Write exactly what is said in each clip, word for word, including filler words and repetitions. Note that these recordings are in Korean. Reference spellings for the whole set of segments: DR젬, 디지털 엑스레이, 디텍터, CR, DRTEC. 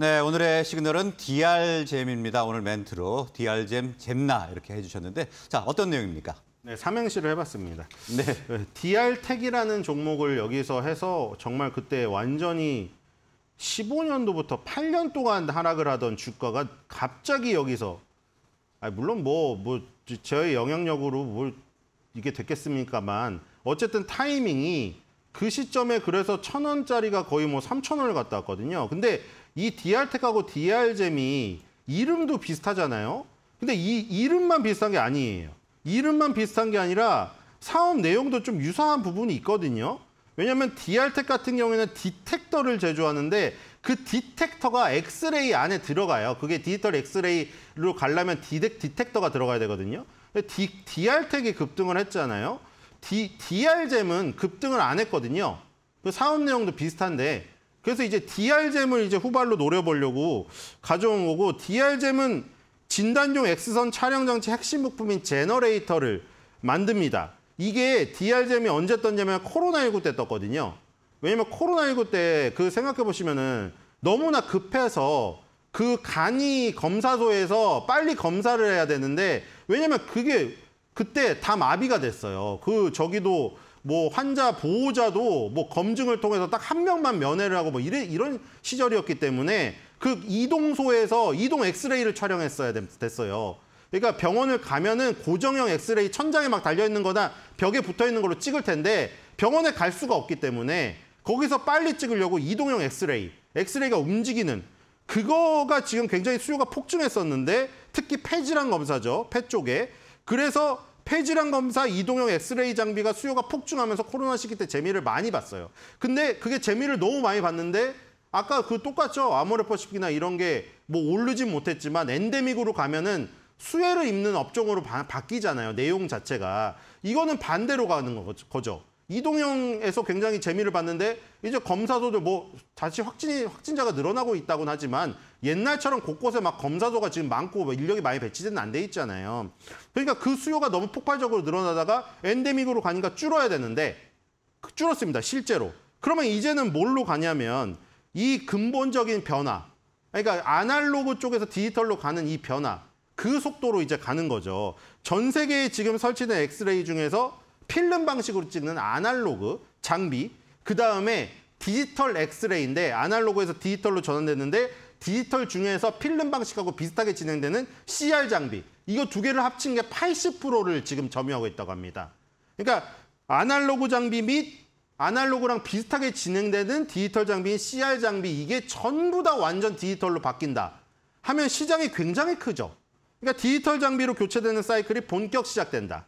네, 오늘의 시그널은 디알젬입니다. 오늘 멘트로 디알젬, 잼나 이렇게 해주셨는데 자, 어떤 내용입니까? 네, 삼행시를 해봤습니다. 네. 디알텍이라는 종목을 여기서 해서 정말 그때 완전히 십오 년도부터 팔 년 동안 하락을 하던 주가가 갑자기 여기서 아니, 물론 뭐, 뭐 저의 영향력으로 뭘 이게 됐겠습니까만 어쨌든 타이밍이 그 시점에 그래서 천 원짜리가 거의 뭐 삼천 원을 갔다 왔거든요. 근데 이 디알텍하고 디알젬이 이름도 비슷하잖아요. 근데 이 이름만 비슷한 게 아니에요. 이름만 비슷한 게 아니라 사업 내용도 좀 유사한 부분이 있거든요. 왜냐하면 디알텍 같은 경우에는 디텍터를 제조하는데 그 디텍터가 엑스레이 안에 들어가요. 그게 디지털 엑스레이로 가려면 디텍, 디텍터가 들어가야 되거든요. 디, 디알텍이 급등을 했잖아요. 디, 디알젬은 급등을 안 했거든요. 그 사업 내용도 비슷한데 그래서 이제 디알젬을 이제 후발로 노려보려고 가져온 거고 디알젬은 진단용 X선 촬영장치 핵심 부품인 제너레이터를 만듭니다. 이게 디알젬이 언제 떴냐면 코로나 일구 때 떴거든요. 왜냐면 코로나 일구 때 그 생각해보시면은 너무나 급해서 그 간이 검사소에서 빨리 검사를 해야 되는데 왜냐면 그게 그때 다 마비가 됐어요. 그 저기도 뭐 환자 보호자도 뭐 검증을 통해서 딱 한 명만 면회를 하고 뭐 이래, 이런 시절이었기 때문에 그 이동소에서 이동 엑스레이를 촬영했어야 됐어요. 그러니까 병원을 가면은 고정형 엑스레이 천장에 막 달려있는 거나 벽에 붙어있는 걸로 찍을 텐데 병원에 갈 수가 없기 때문에 거기서 빨리 찍으려고 이동형 엑스레이, 엑스레이가 움직이는 그거가 지금 굉장히 수요가 폭증했었는데 특히 폐질환 검사죠, 폐 쪽에. 그래서 폐질환 검사 이동형 엑스레이 장비가 수요가 폭증하면서 코로나 시기 때 재미를 많이 봤어요. 근데 그게 재미를 너무 많이 봤는데 아까 그 똑같죠. 암호레퍼십기나 이런 게 뭐 오르진 못했지만 엔데믹으로 가면은 수혜를 입는 업종으로 바, 바뀌잖아요. 내용 자체가. 이거는 반대로 가는 거죠. 이동형에서 굉장히 재미를 봤는데 이제 검사소들 뭐 다시 확진이, 확진자가 늘어나고 있다곤 하지만 옛날처럼 곳곳에 막 검사소가 지금 많고 인력이 많이 배치는 안 돼 있잖아요. 그러니까 그 수요가 너무 폭발적으로 늘어나다가 엔데믹으로 가니까 줄어야 되는데 줄었습니다. 실제로. 그러면 이제는 뭘로 가냐면 이 근본적인 변화, 그러니까 아날로그 쪽에서 디지털로 가는 이 변화, 그 속도로 이제 가는 거죠. 전 세계에 지금 설치된 엑스레이 중에서 필름 방식으로 찍는 아날로그 장비, 그 다음에 디지털 엑스레이인데 아날로그에서 디지털로 전환됐는데 디지털 중에서 필름 방식하고 비슷하게 진행되는 씨알 장비, 이거 두 개를 합친 게 팔십 퍼센트를 지금 점유하고 있다고 합니다. 그러니까 아날로그 장비 및 아날로그랑 비슷하게 진행되는 디지털 장비인 씨알 장비, 이게 전부 다 완전 디지털로 바뀐다 하면 시장이 굉장히 크죠. 그러니까 디지털 장비로 교체되는 사이클이 본격 시작된다.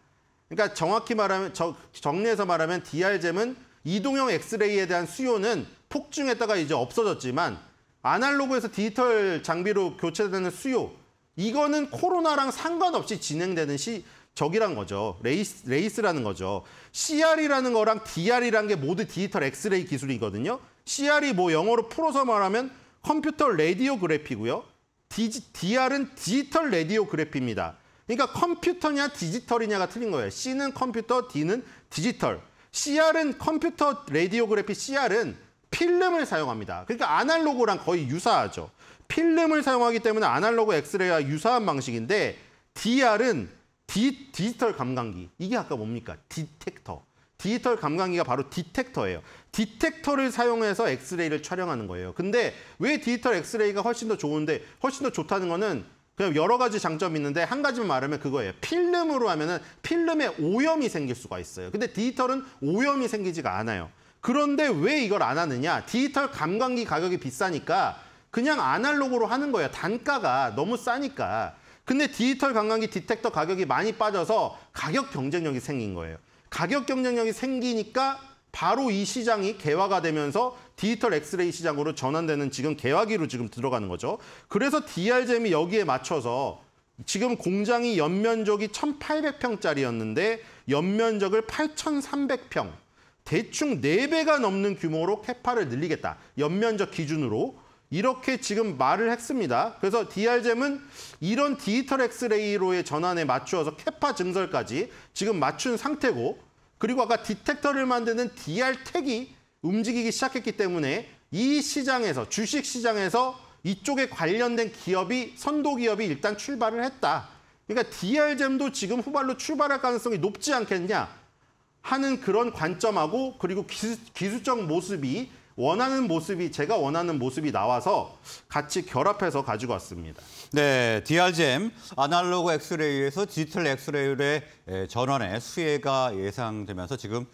그러니까 정확히 말하면, 저, 정리해서 말하면 디알젬은 이동형 엑스레이에 대한 수요는 폭증했다가 이제 없어졌지만 아날로그에서 디지털 장비로 교체되는 수요, 이거는 코로나랑 상관없이 진행되는 시, 적이란 거죠. 레이스, 레이스라는 거죠. 씨알이라는 거랑 디알이라는 게 모두 디지털 엑스레이 기술이거든요. 씨알이 뭐 영어로 풀어서 말하면 컴퓨터 레디오그래피고요. 디알은 디지털 레디오그래피입니다. 그러니까 컴퓨터냐 디지털이냐가 틀린 거예요. C는 컴퓨터, D는 디지털. 씨알은 컴퓨터 레디오그래피, 씨알은 필름을 사용합니다. 그러니까 아날로그랑 거의 유사하죠. 필름을 사용하기 때문에 아날로그 엑스레이와 유사한 방식인데 디알은 디, 디지털 감각기, 이게 아까 뭡니까? 디텍터. 디지털 감각기가 바로 디텍터예요. 디텍터를 사용해서 엑스레이를 촬영하는 거예요. 근데 왜 디지털 엑스레이가 훨씬 더 좋은데, 훨씬 더 좋다는 거는 그냥 여러 가지 장점이 있는데 한 가지만 말하면 그거예요. 필름으로 하면은 필름에 오염이 생길 수가 있어요. 근데 디지털은 오염이 생기지가 않아요. 그런데 왜 이걸 안 하느냐? 디지털 감각기 가격이 비싸니까 그냥 아날로그로 하는 거예요. 단가가 너무 싸니까. 근데 디지털 감각기 디텍터 가격이 많이 빠져서 가격 경쟁력이 생긴 거예요. 가격 경쟁력이 생기니까 바로 이 시장이 개화가 되면서 디지털 엑스레이 시장으로 전환되는 지금 개화기로 지금 들어가는 거죠. 그래서 디알젬이 여기에 맞춰서 지금 공장이 연면적이 천팔백 평짜리였는데 연면적을 팔천삼백 평, 대충 네 배가 넘는 규모로 캐파를 늘리겠다. 연면적 기준으로. 이렇게 지금 말을 했습니다. 그래서 디알젬은 이런 디지털 엑스레이로의 전환에 맞추어서 캐파 증설까지 지금 맞춘 상태고, 그리고 아까 디텍터를 만드는 디알텍이 움직이기 시작했기 때문에 이 시장에서, 주식 시장에서 이쪽에 관련된 기업이, 선도 기업이 일단 출발을 했다. 그러니까 디알젬도 지금 후발로 출발할 가능성이 높지 않겠냐 하는 그런 관점하고, 그리고 기수, 기술적 모습이, 원하는 모습이, 제가 원하는 모습이 나와서 같이 결합해서 가지고 왔습니다. 네, 디알젬, 아날로그 엑스레이에서 디지털 엑스레이의 전환의 수혜가 예상되면서 지금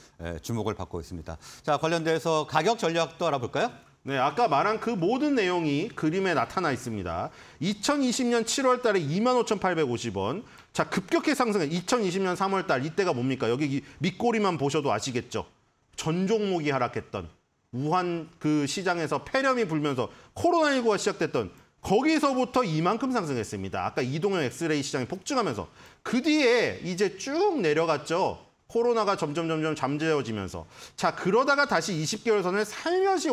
주목을 받고 있습니다. 자, 관련돼서 가격 전략도 알아볼까요? 네, 아까 말한 그 모든 내용이 그림에 나타나 있습니다. 이천이십 년 칠월 달에 이만 오천팔백오십 원. 자, 급격히 상승해. 이천이십 년 삼월 달, 이때가 뭡니까? 여기 밑꼬리만 보셔도 아시겠죠? 전 종목이 하락했던, 우한 그 시장에서 폐렴이 불면서 코로나 일구가 시작됐던, 거기서부터 이만큼 상승했습니다. 아까 이동형 엑스레이 시장이 폭증하면서. 그 뒤에 이제 쭉 내려갔죠. 코로나가 점점 점점 잠재워지면서. 자, 그러다가 다시 이십 개월 선을 살며시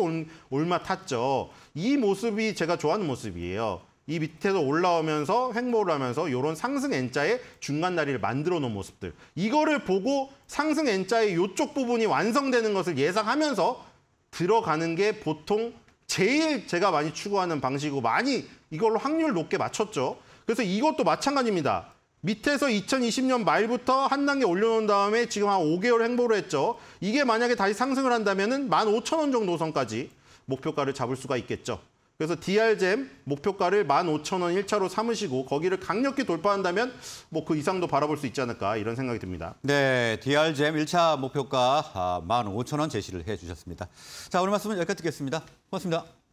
올마 탔죠. 이 모습이 제가 좋아하는 모습이에요. 이 밑에서 올라오면서 횡보를 하면서 이런 상승 N자의 중간 다리를 만들어 놓은 모습들. 이거를 보고 상승 N자의 이쪽 부분이 완성되는 것을 예상하면서 들어가는 게 보통 제일 제가 많이 추구하는 방식이고, 많이 이걸로 확률 높게 맞췄죠. 그래서 이것도 마찬가지입니다. 밑에서 이천이십 년 말부터 한 단계 올려놓은 다음에 지금 한 오 개월 횡보를 했죠. 이게 만약에 다시 상승을 한다면 만 오천 원 정도 선까지 목표가를 잡을 수가 있겠죠. 그래서 디알젬 목표가를 만 오천 원 일 차로 삼으시고, 거기를 강력히 돌파한다면 뭐 그 이상도 바라볼 수 있지 않을까, 이런 생각이 듭니다. 네, 디알젬 일 차 목표가 만 오천 원 제시를 해주셨습니다. 자, 오늘 말씀은 여기까지 듣겠습니다. 고맙습니다.